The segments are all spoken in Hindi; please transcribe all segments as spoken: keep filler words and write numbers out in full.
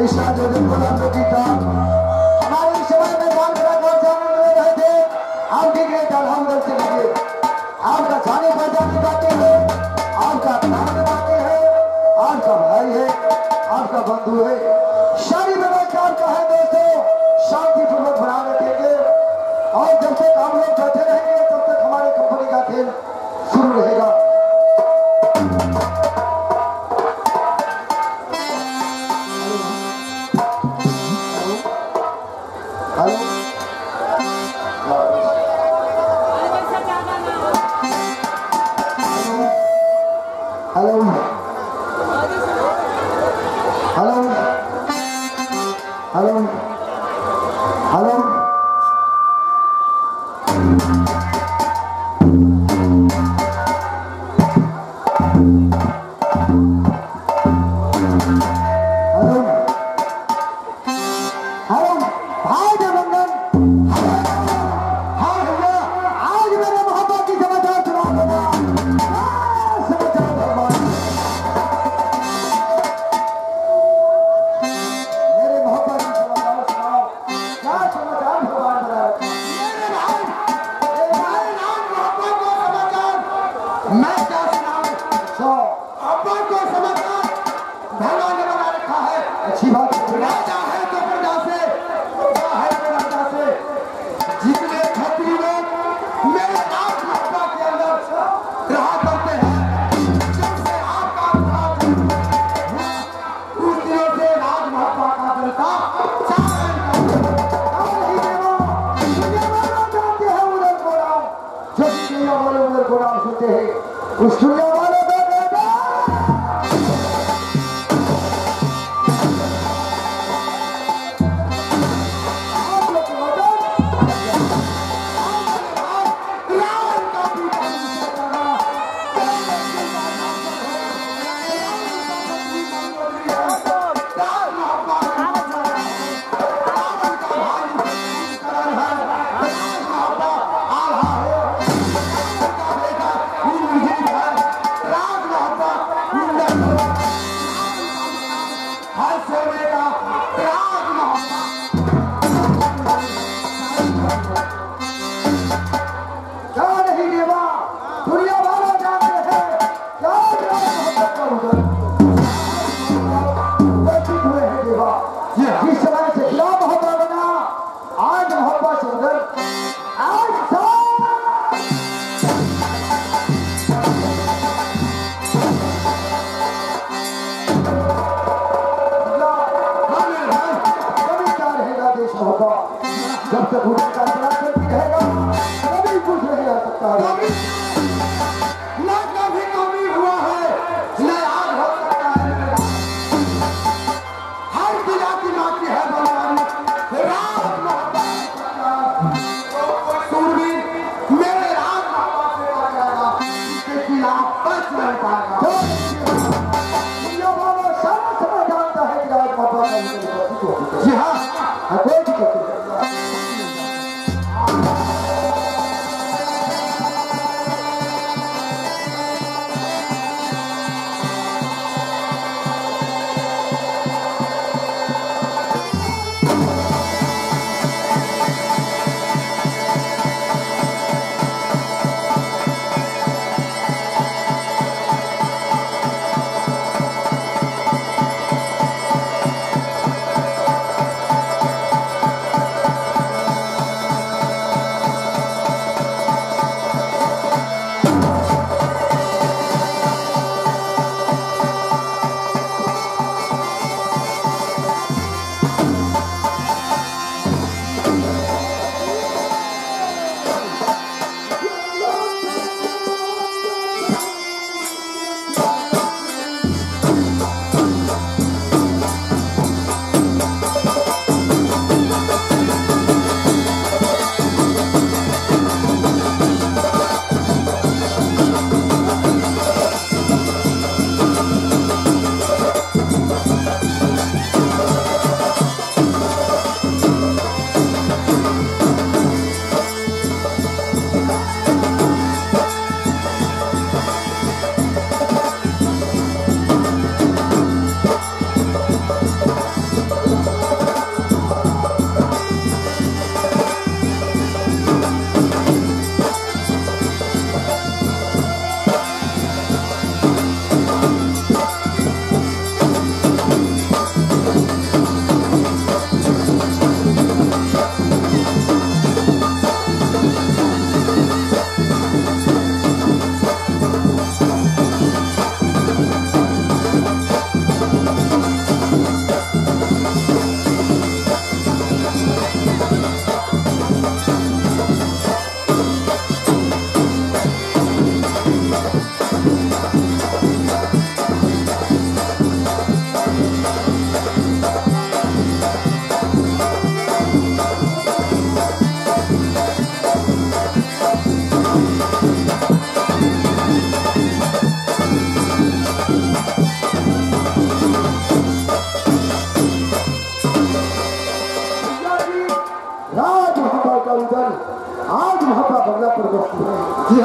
ईशा जो दिन बना चुकी था हमारे सेवा में काम करा कौन सा मुझे नहीं थे हम ठीक है चल हम गलत नहीं थे हम का जाने पहचाने बातें हैं हम का नाम बातें हैं हम का भाई है हम का बंधु है शादी में काम का है दोस्तों शांति पूर्वक बना रखेंगे और जब तक हम लोग बैठे रहेंगे तब तक हमारी कंपनी का खेल शुरू रहेगा।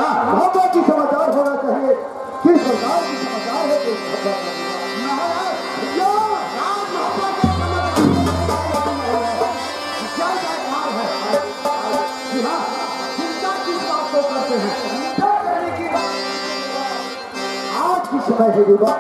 ढाबा की समाचार होना चाहिए। किस प्रकार की समाचार है आज की समय है युवा।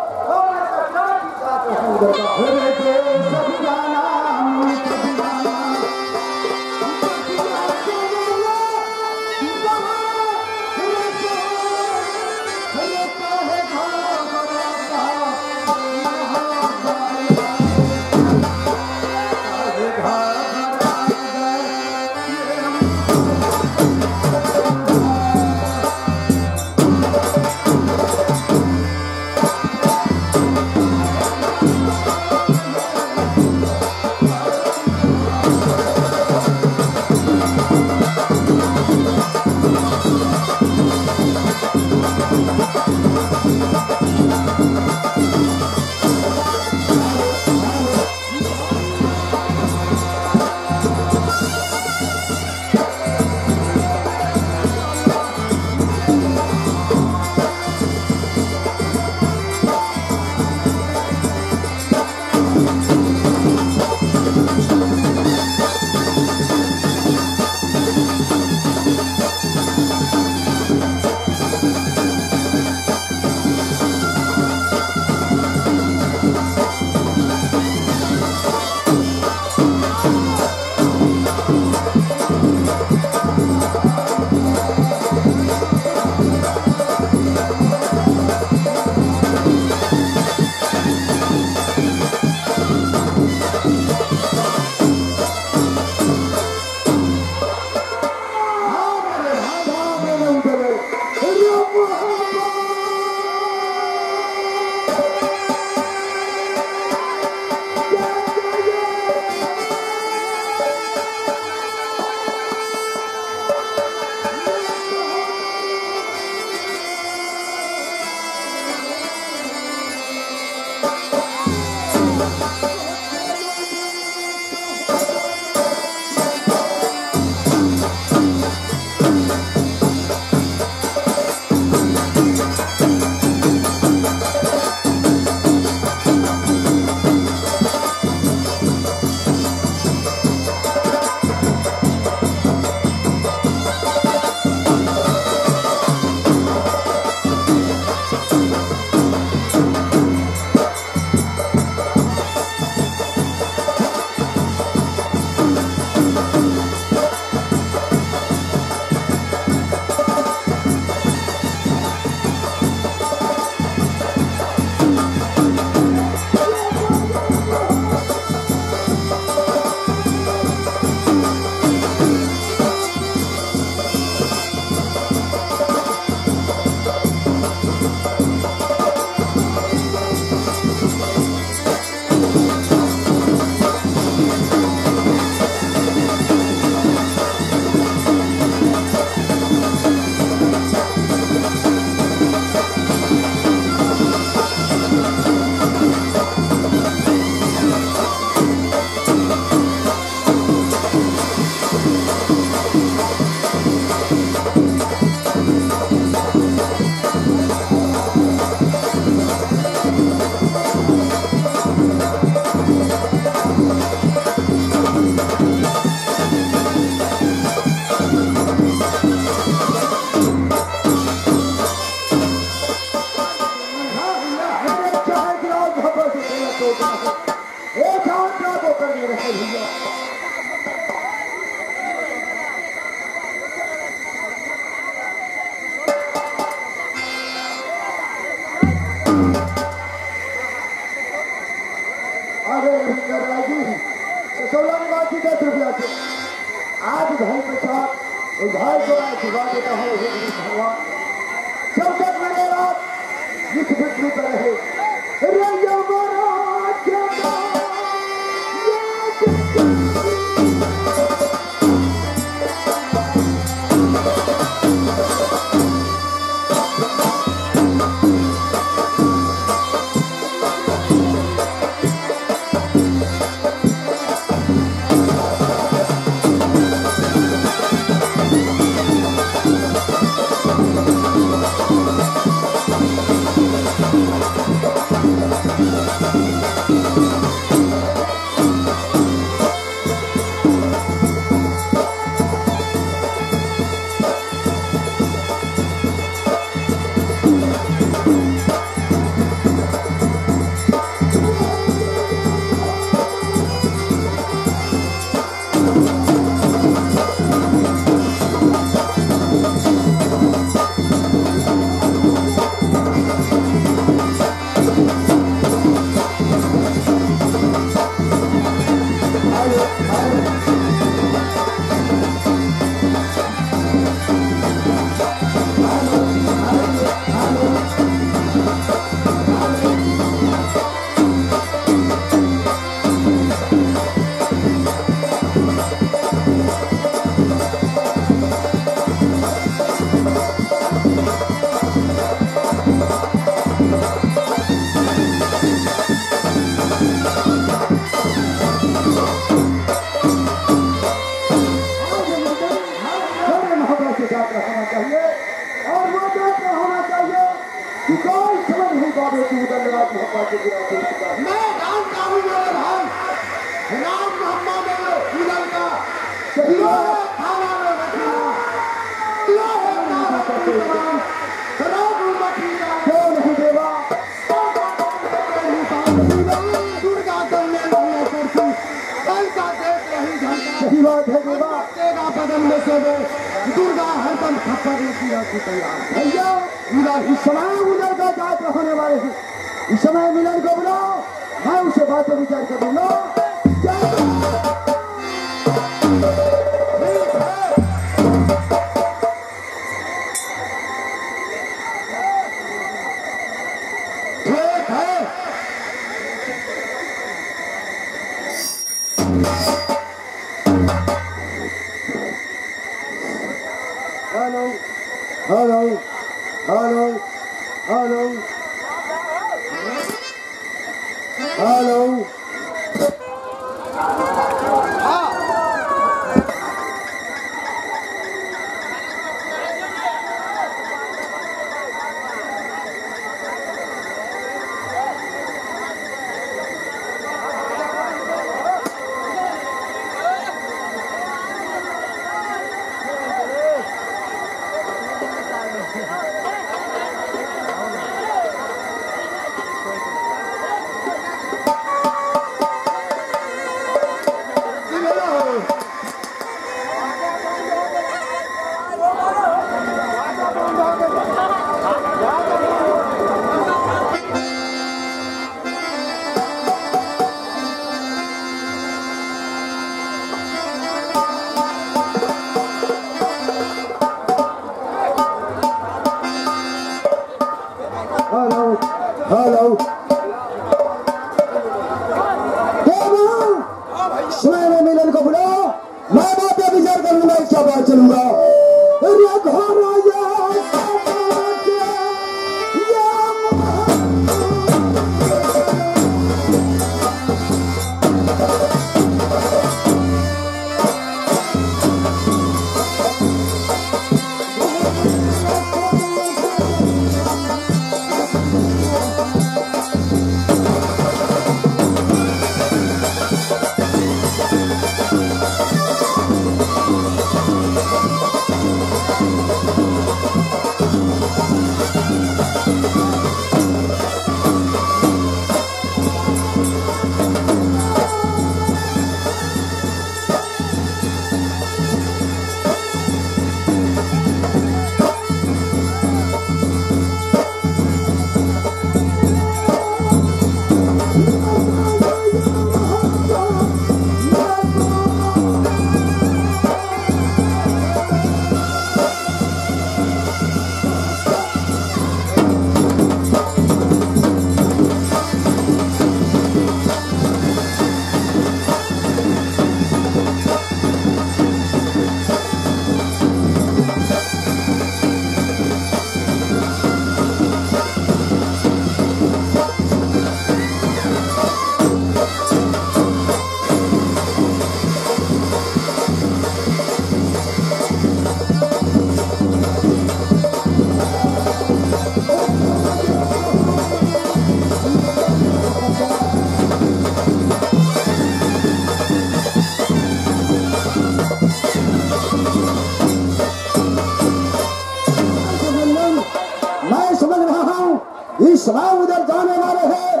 समय उधर जाने वाले हैं,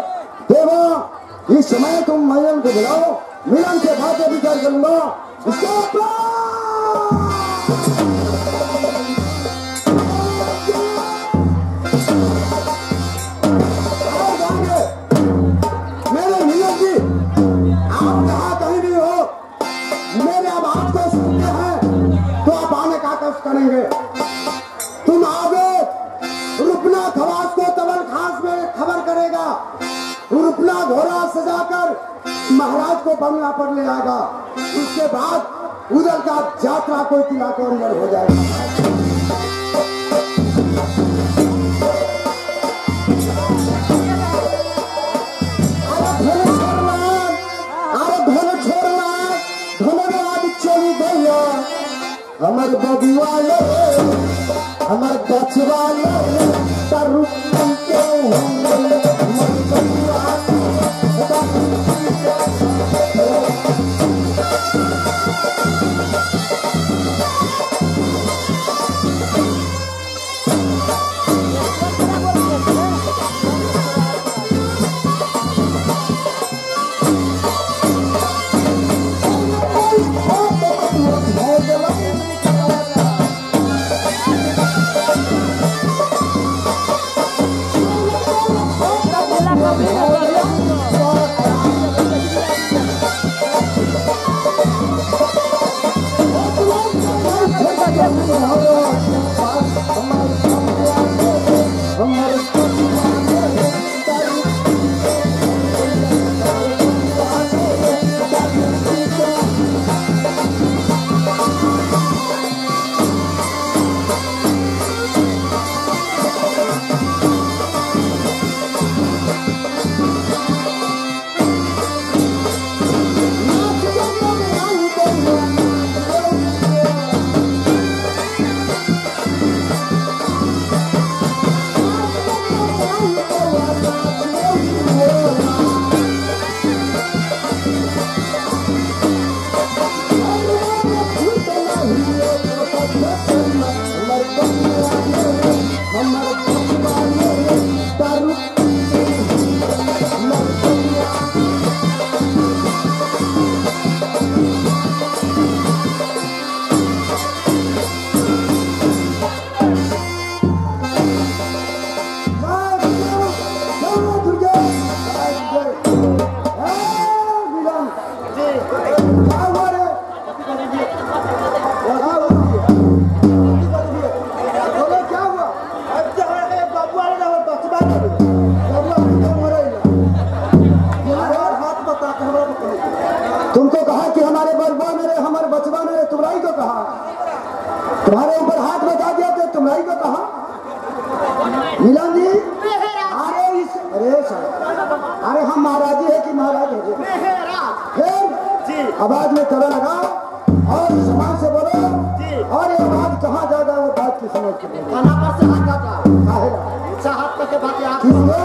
देवा इस समय तुम मिलन को बुलाओ, मिलन के बाद विचार करूंगा करेंगे। तुम आगे रुपना खवास को तबल खास में खबर करेगा, रुपना घोड़ा सजाकर महाराज को बंगला पर ले आएगा, उसके बाद उधर का यात्रा कोई तिला कोरियर हो जाएगा। हमर बबुआ लो, हमर बचवा लो, तारु के हमर बबुआ लो, तारु के Gracias.